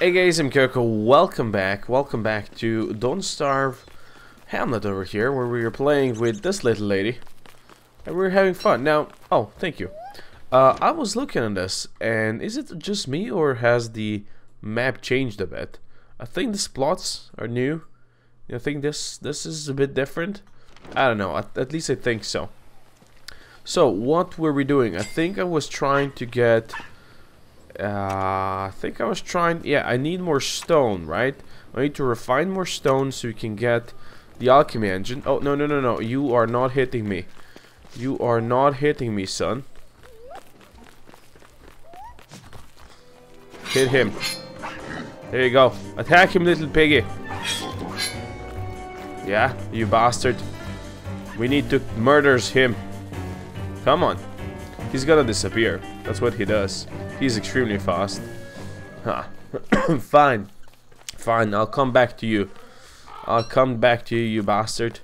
Hey guys, I'm Coco. Welcome back to Don't Starve Hamlet over here, where we are playing with this little lady and we're having fun now. Oh, thank you. I was looking at this, and is it just me or has the map changed a bit? I think these plots are new. I think this is a bit different. I don't know, at least I think so. So what were we doing? I think I was trying to get I need more stone, right? I need to refine more stone so we can get the alchemy engine. Oh, no, you are not hitting me. You are not hitting me, son. Hit him. There you go. Attack him, little piggy. Yeah, you bastard. We need to murder him. Come on. He's gonna disappear. That's what he does. He's extremely fast. Huh. Fine, I'll come back to you. I'll come back to you, you bastard.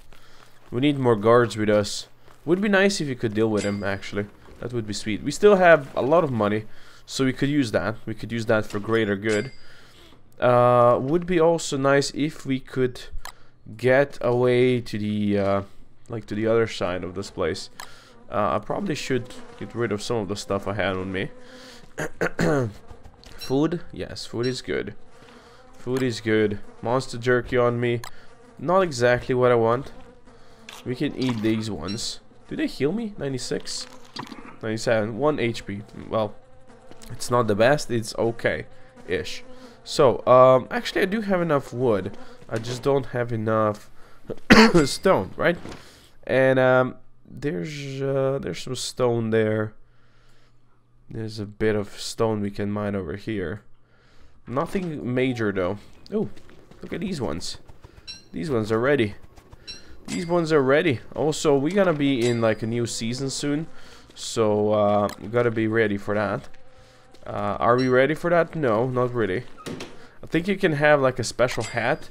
We need more guards with us. Would be nice if you could deal with him, actually. That would be sweet. We still have a lot of money, so we could use that. We could use that for greater good. Would be also nice if we could get away to the like to the other side of this place. I probably should get rid of some of the stuff I had on me. Food? Yes, food is good. Food is good. Monster jerky on me. Not exactly what I want. We can eat these ones. Do they heal me? 96? 97. 1 HP. Well, it's not the best. It's okay-ish. So, actually I do have enough wood. I just don't have enough stone, right? And, there's some stone there. There's a bit of stone we can mine over here. Nothing major though. Oh, look at these ones. These ones are ready. These ones are ready. Also, we're gonna be in like a new season soon, so we gotta be ready for that. Are we ready for that? No, not really. I think you can have like a special hat,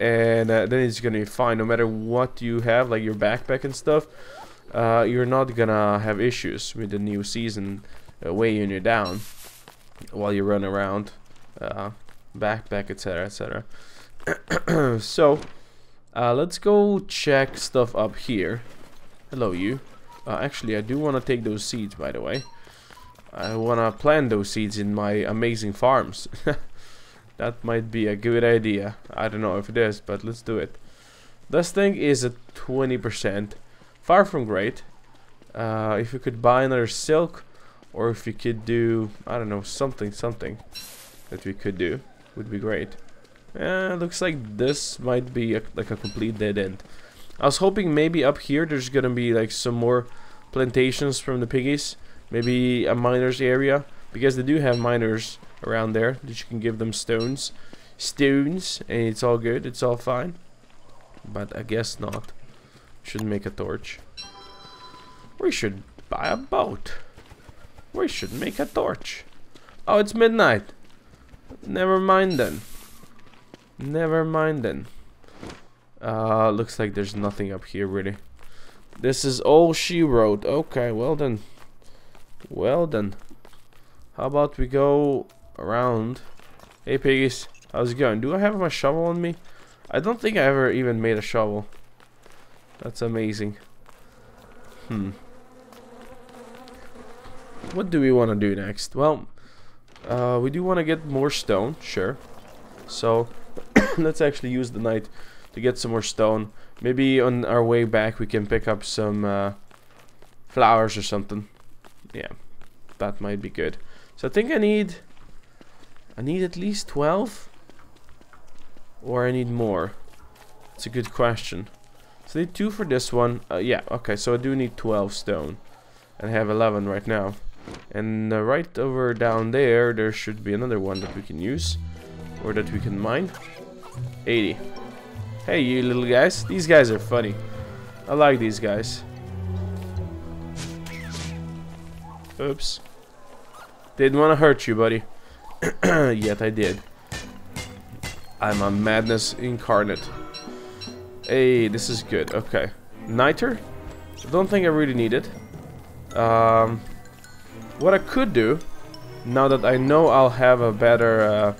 and then it's gonna be fine. No matter what you have, like your backpack and stuff, you're not gonna have issues with the new season weighing you down while you run around, backpack, etc, etc. So let's go check stuff up here. Hello, you. Actually, I do want to take those seeds, by the way. I want to plant those seeds in my amazing farms. That might be a good idea. I don't know if it is, but let's do it. This thing is at 20%. Far from great. If you could buy another silk, or if you could do, I don't know, something that we could do would be great. Looks like this might be like a complete dead end. I was hoping maybe up here there's gonna be like some more plantations from the piggies. Maybe a miner's area, because they do have miners around there that you can give them stones, and it's all good, it's all fine. But I guess not. Should make a torch. We should buy a boat. We should make a torch. Oh, it's midnight. Never mind then. Looks like there's nothing up here really. This is all she wrote. Okay, well then. How about we go around? Hey piggies, how's it going? Do I have my shovel on me? I don't think I ever even made a shovel. That's amazing. What do we want to do next? Well, we do want to get more stone, sure. So let's actually use the night to get some more stone. Maybe on our way back we can pick up some flowers or something. Yeah, that might be good. So I think I need at least 12, or I need more. It's a good question. So I need 2 for this one. Yeah, okay, so I do need 12 stone, and I have 11 right now. And right over down there, there should be another one that we can use, or that we can mine. 80. Hey, you little guys. These guys are funny. I like these guys. Oops. Didn't want to hurt you, buddy. Yet I did. I'm a madness incarnate. Hey, this is good. Okay. Niter? I don't think I really need it. What I could do, now that I know I'll have a better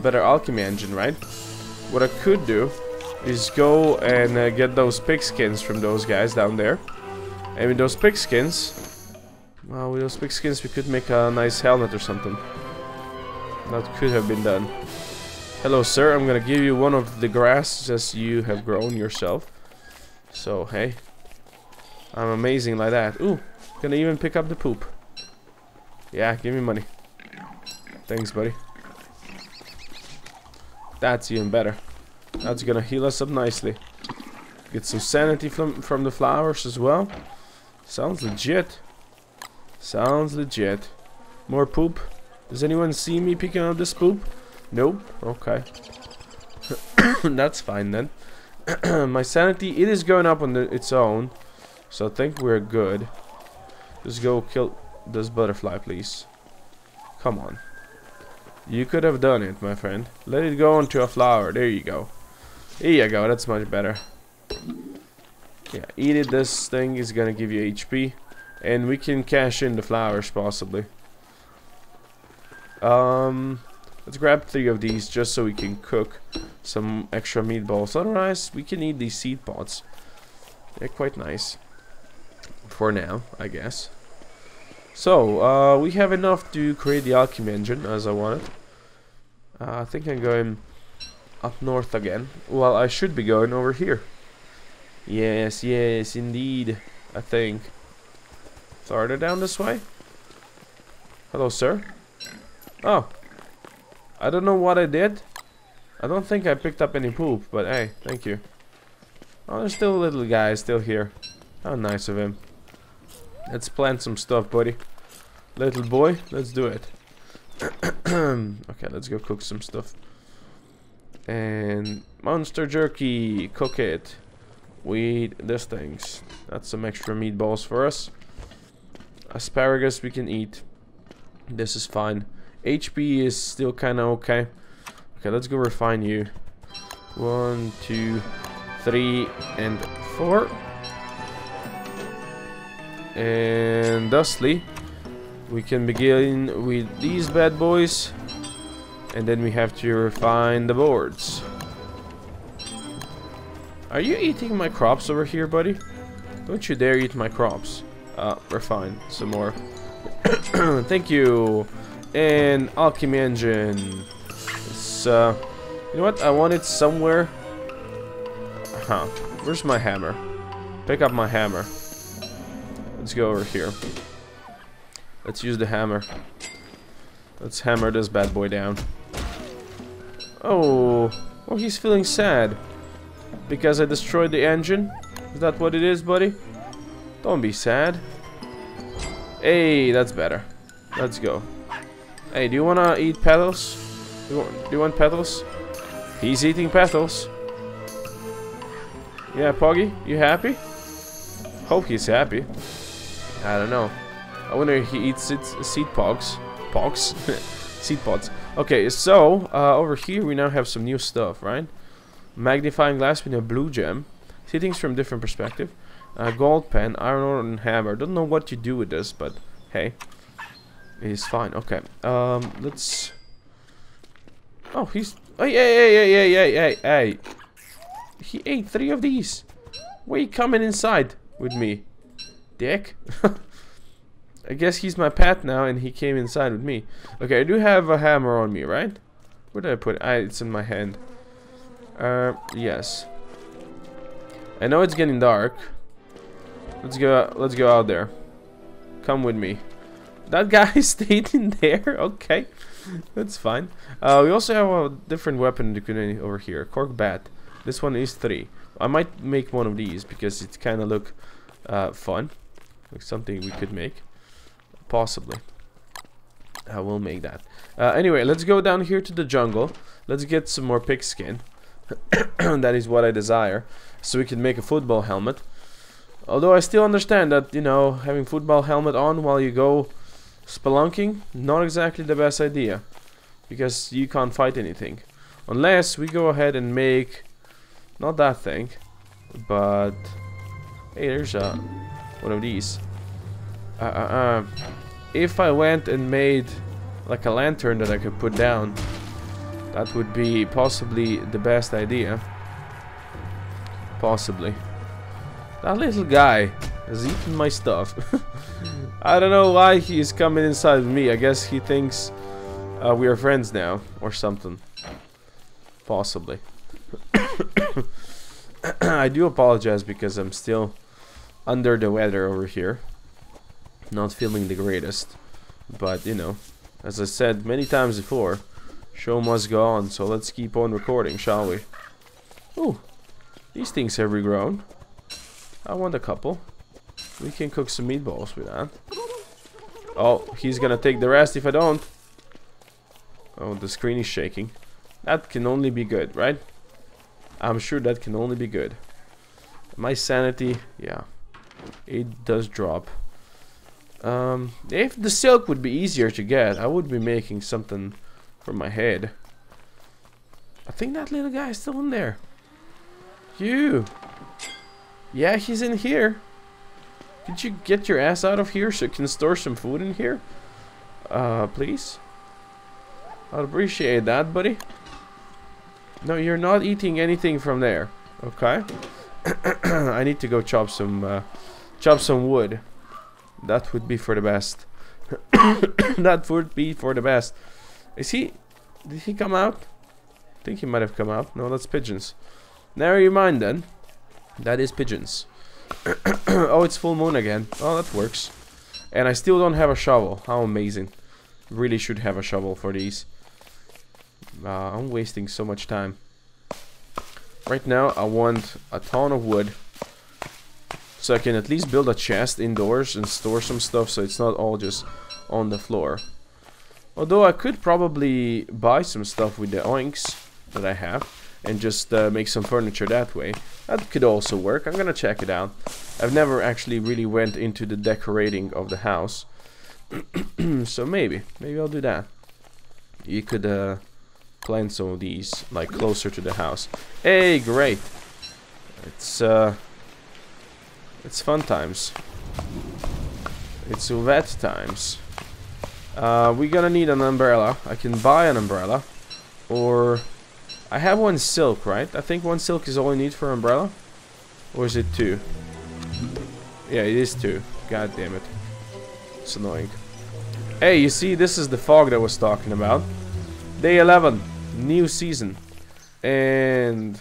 better alchemy engine, right? What I could do is go and get those pig skins from those guys down there. And with those pig skins, well, with those pig skins we could make a nice helmet or something. That could have been done. Hello, sir. I'm gonna give you one of the grass as you have grown yourself. So, hey. I'm amazing like that. Ooh, gonna even pick up the poop. Yeah, give me money. Thanks, buddy. That's even better. That's gonna heal us up nicely. Get some sanity from the flowers as well. Sounds legit. Sounds legit. More poop. Does anyone see me picking up this poop? Nope. Okay. That's fine then. My sanity, it is going up on its own. So I think we're good. Just go kill this butterfly, please. Come on. You could have done it, my friend. Let it go onto a flower. There you go. Here you go. That's much better. Yeah, eat it. This thing is gonna give you HP. And we can cash in the flowers, possibly. Let's grab 3 of these just so we can cook some extra meatballs. Otherwise, we can eat these seed pods. They're quite nice. For now, I guess. So, we have enough to create the alchemy engine as I wanted. I think I'm going up north again. Well, I should be going over here. Yes, yes, indeed. I think. Farther down this way? Hello, sir. Oh. I don't know what I did. I don't think I picked up any poop, but hey, thank you. Oh, there's still a little guy still here. How nice of him. Let's plant some stuff, buddy. Little boy, let's do it. Okay, let's go cook some stuff. And monster jerky, cook it. We eat these things. That's some extra meatballs for us. Asparagus we can eat. This is fine. HP is still kind of okay. Okay, let's go refine you. 1, 2, 3, and 4. And thusly, we can begin with these bad boys, and then we have to refine the boards. Are you eating my crops over here, buddy? Don't you dare eat my crops. Refine some more. Thank you. And alchemy engine. It's, you know what? I want it somewhere. Huh? Where's my hammer? Pick up my hammer. Let's go over here. Let's use the hammer. Let's hammer this bad boy down. Oh, oh, he's feeling sad because I destroyed the engine. Is that what it is, buddy? Don't be sad. Hey, that's better. Let's go. Hey, do you wanna eat petals? Do you want petals? He's eating petals. Yeah, Poggy, you happy? Hope he's happy. I don't know. I wonder if he eats seed pogs. Pogs? Seed pods. Okay, so over here we now have some new stuff, right? Magnifying glass with a blue gem. See things from different perspective. Gold pen, iron ore, and hammer. Don't know what you do with this, but hey, it's fine. Okay. Let's. Oh, he's. Hey, hey, hey, hey, hey, hey, hey! He ate 3 of these. Why are you coming inside with me? Dick? I guess he's my pet now and he came inside with me. Okay, I do have a hammer on me, right? Where did I put it? It's in my hand. Yes. I know it's getting dark. Let's go out there. Come with me. That guy stayed in there? Okay. That's fine. We also have a different weapon to connect over here. Cork bat. This one is 3. I might make one of these because it kind of look fun, like something we could make, possibly. I will make that. Anyway, let's go down here to the jungle. Let's get some more pig skin. That is what I desire, so we can make a football helmet. Although I still understand that, you know, having football helmet on while you go spelunking, not exactly the best idea, because you can't fight anything, unless we go ahead and make. Not that thing, but hey, there's one of these. If I went and made like a lantern that I could put down, That would be possibly the best idea. Possibly. That little guy has eaten my stuff. I don't know why he is coming inside of me. I guess he thinks we are friends now or something. Possibly. I do apologize because I'm still under the weather over here. Not feeling the greatest. But, you know, as I said many times before, show must go on, so let's keep on recording, shall we? Ooh, these things have regrown. I want a couple. We can cook some meatballs with that. Oh, he's gonna take the rest if I don't. Oh, the screen is shaking. That can only be good, right? I'm sure that can only be good. My sanity, yeah, it does drop. If the silk would be easier to get, I would be making something for my head. I think that little guy is still in there. You. Yeah, he's in here. Could you get your ass out of here so you can store some food in here? Please? I'd appreciate that, buddy. No, you're not eating anything from there. Okay. I need to go chop some wood. That would be for the best. That would be for the best. Is he... did he come out? I think he might have come out. No, that's pigeons. Never mind then. That is pigeons. Oh, it's full moon again. Oh, that works. And I still don't have a shovel. How amazing. Really should have a shovel for these. I'm wasting so much time. Right now, I want a ton of wood. So I can at least build a chest indoors and store some stuff so it's not all just on the floor. Although I could probably buy some stuff with the oinks that I have and just make some furniture that way. That could also work. I'm gonna check it out. I've never actually really went into the decorating of the house. So maybe I'll do that. You could plant some of these like closer to the house. Hey, great. It's fun times. It's wet times. We're gonna need an umbrella. I can buy an umbrella. Or... I have one silk, right? I think one silk is all I need for umbrella. Or is it two? Yeah, it is two. God damn it. It's annoying. Hey, you see, this is the fog that I was talking about. Day 11. New season. And...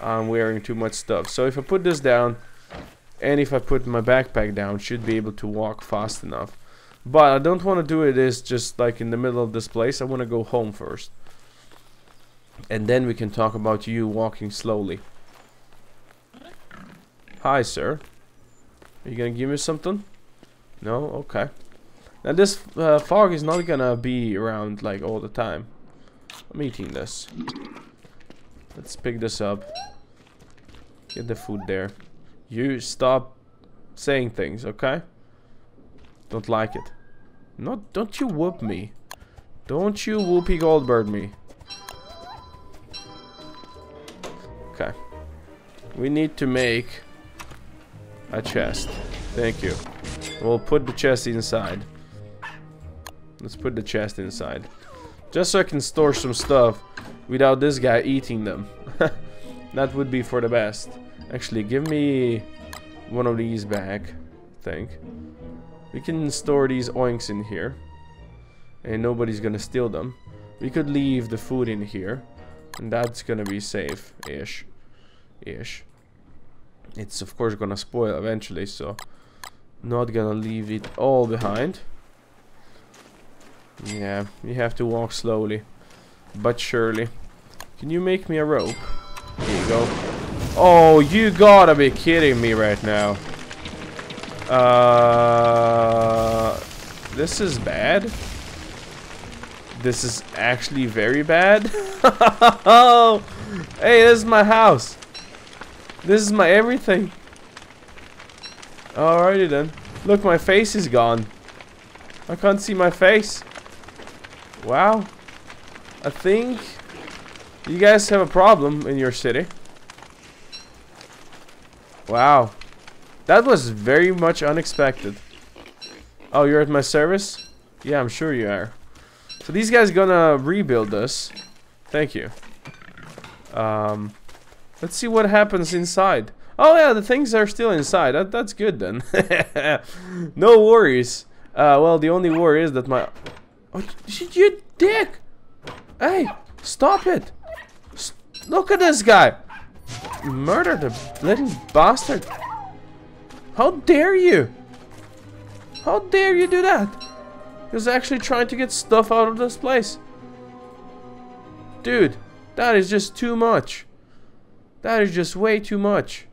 I'm wearing too much stuff. So if I put this down... and if I put my backpack down, should be able to walk fast enough. But I don't want to do it is just like in the middle of this place. I want to go home first. And then we can talk about you walking slowly. Hi, sir. Are you going to give me something? No? Okay. Now this fog is not going to be around like all the time. I'm eating this. Let's pick this up. Get the food there. You stop saying things, okay? Don't like it. No, don't you whoop me. Don't you whoopee Goldberg me. Okay. We need to make a chest. Thank you. We'll put the chest inside. Let's put the chest inside. Just so I can store some stuff without this guy eating them. That would be for the best. Actually, give me one of these back, I think. We can store these oinks in here. And nobody's gonna steal them. We could leave the food in here. And that's gonna be safe-ish. Ish. It's of course gonna spoil eventually, so... not gonna leave it all behind. Yeah, you have to walk slowly. But surely. Can you make me a rope? Here you go. Oh, you gotta be kidding me right now. This is bad. This is actually very bad. Hey, this is my house. This is my everything. Alrighty then. Look, my face is gone. I can't see my face. Wow. I think you guys have a problem in your city. Wow. That was very much unexpected. Oh, you're at my service? Yeah, I'm sure you are. So these guys gonna rebuild this. Thank you. Let's see what happens inside. Oh yeah, the things are still inside. That's good then. No worries. Well, the only worry is that my... Oh, you dick! Hey, stop it! Look at this guy! Murder the little bastard! How dare you! How dare you do that? He was actually trying to get stuff out of this place. Dude, that is just too much. That is just way too much.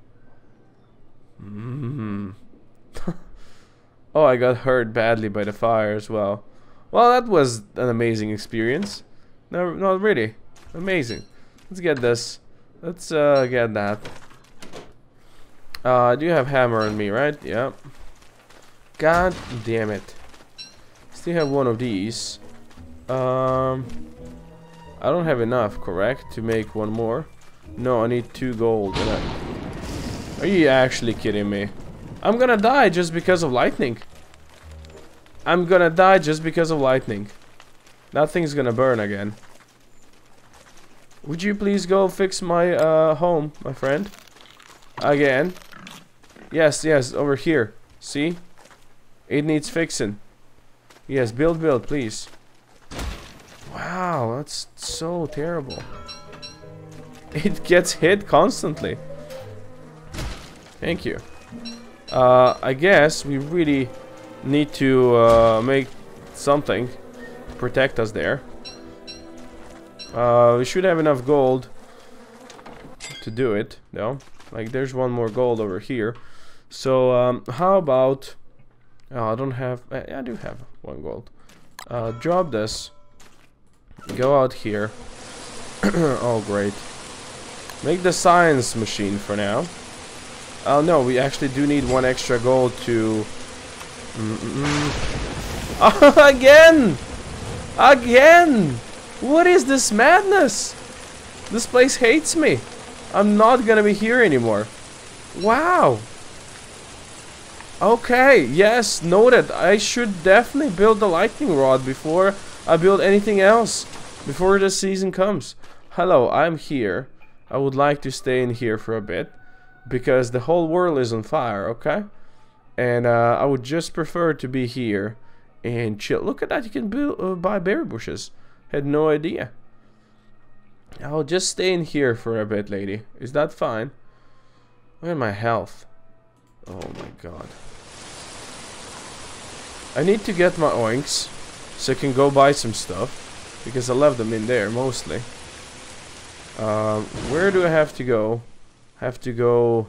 Oh, I got hurt badly by the fire as well. Well, that was an amazing experience. No, not really. Amazing. Let's get this. Let's get that. I do have hammer on me, right? Yep. God damn it. Still have one of these. I don't have enough, correct? To make one more. No, I need 2 gold. Are you actually kidding me? I'm gonna die just because of lightning. I'm gonna die just because of lightning. That thing's gonna burn again. Would you please go fix my home, my friend? Again. Yes, yes, over here. See? It needs fixing. Yes, build, please. Wow, that's so terrible. It gets hit constantly. Thank you. I guess we really need to make something to protect us there. We should have enough gold to do it, though. Like, there's one more gold over here. So, how about... Oh, I don't have... I do have 1 gold. Drop this. Go out here. Oh, great. Make the science machine for now. Oh, no, we actually do need 1 extra gold to... Oh, again! Again! What is this madness? This place hates me. I'm not gonna be here anymore. Wow. Okay, yes, noted. I should definitely build the lightning rod before I build anything else. Before this season comes. Hello, I'm here. I would like to stay in here for a bit. Because the whole world is on fire, okay? And I would just prefer to be here and chill. Look at that, you can build, buy berry bushes. Had no idea. I'll just stay in here for a bit, lady. Is that fine? Look at my health. Oh my god. I need to get my oinks so I can go buy some stuff. Because I left them in there, mostly. Where do I have to go? Have to go...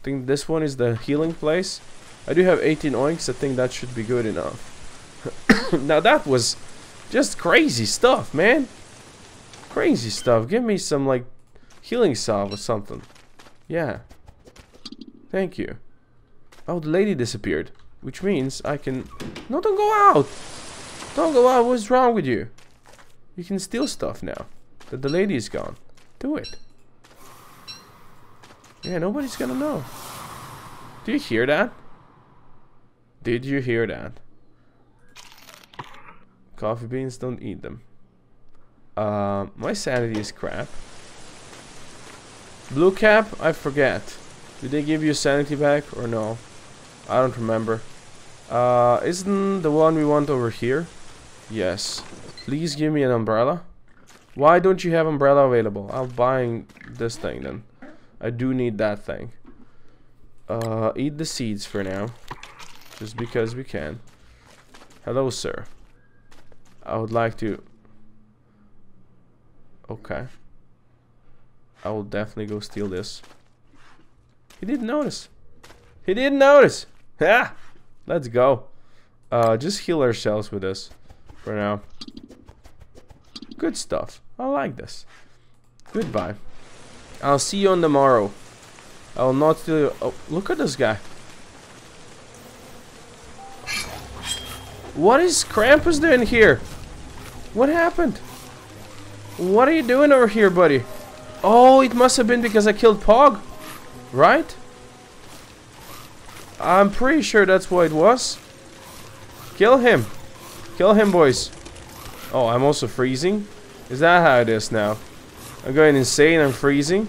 I think this one is the healing place. I do have 18 oinks. I think that should be good enough. Now that was just crazy stuff, man. Crazy stuff. Give me some, like, healing salve or something. Yeah. Thank you. Oh, the lady disappeared. Which means I can... No, don't go out! Don't go out. What's wrong with you? You can steal stuff now that the lady is gone. Do it. Yeah, nobody's gonna know. Do you hear that? Did you hear that? Coffee beans, don't eat them. My sanity is crap. Blue cap, I forget. Did they give you sanity back or no? I don't remember. Isn't the one we want over here? Yes. Please give me an umbrella. Why don't you have umbrella available? I'm buying this thing then. I do need that thing. Eat the seeds for now. Just because we can. Hello, sir. I would like to... Okay. I will definitely go steal this. He didn't notice. He didn't notice! Ha! Let's go. Just heal ourselves with this. For now. Good stuff. I like this. Goodbye. I'll see you on tomorrow. I'll not steal you. Oh, look at this guy. What is Krampus doing here? What happened? What are you doing over here, buddy? Oh, it must have been because I killed Pog. Right? I'm pretty sure that's what it was. Kill him. Kill him, boys. Oh, I'm also freezing. Is that how it is now? I'm going insane. I'm freezing.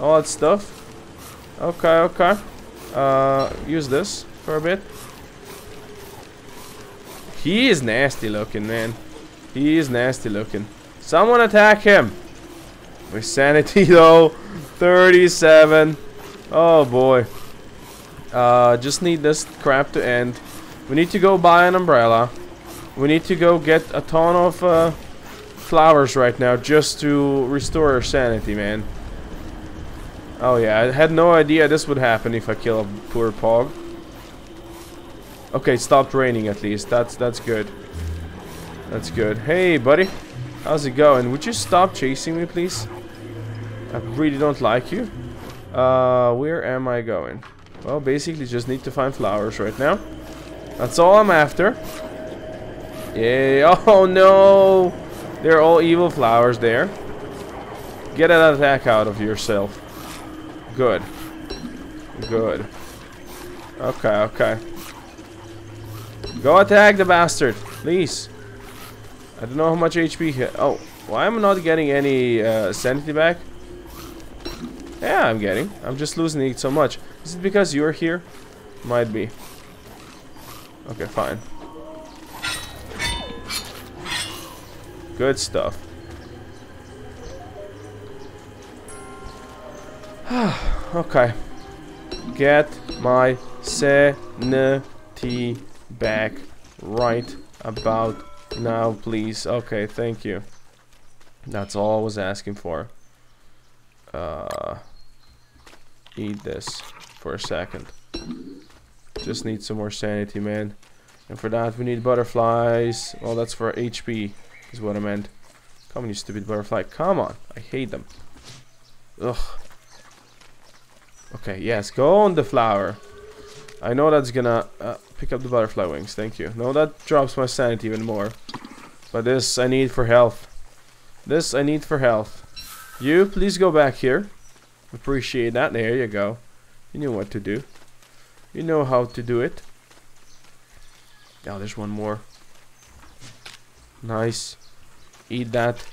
All that stuff. Okay, okay. Use this for a bit. He is nasty looking, man. He is nasty looking. Someone attack him. My sanity though, 37. Oh boy. Just need this crap to end. We need to go buy an umbrella. We need to go get a ton of flowers right now just to restore our sanity, man. Oh yeah, I had no idea this would happen if I kill a poor pog. Okay, it stopped raining at least. That's good. That's good. Hey buddy, how's it going? Would you stop chasing me, please? I really don't like you. Where am I going? Well, basically just need to find flowers right now. That's all I'm after. Yay. Oh no! They're all evil flowers there. Get an attack out of yourself. Good. Good. Okay, okay. Go attack the bastard, please. I don't know how much HP here. Oh, why am I not getting any sanity back? Yeah, I'm getting. I'm just losing it so much. Is it because you're here? Might be. Okay, fine. Good stuff. Okay. Get my sanity back right about now, please. Okay, thank you. That's all I was asking for. Eat this for a second. Just need some more sanity, man. And for that we need butterflies. Well, that's for HP is what I meant. Come on, you stupid butterfly. Come on. I hate them. Ugh. Okay, yes, go on the flower. I know that's gonna pick up the butterfly wings. Thank you. No, that drops my sanity even more. But this I need for health. This I need for health. You, please go back here. Appreciate that. There you go. You knew what to do. You know how to do it. Now, there's one more. Nice. Eat that.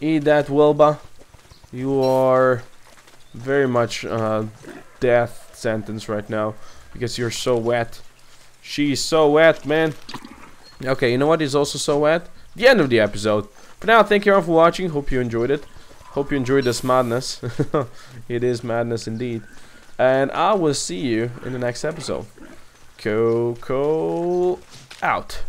Eat that, Wilba. You are very much death sentence right now because you're so wet. She's so wet, man. Okay, you know what is also so wet? The end of the episode. For now, thank you all for watching. Hope you enjoyed it. Hope you enjoyed this madness. It is madness indeed. And I will see you in the next episode. Coco out.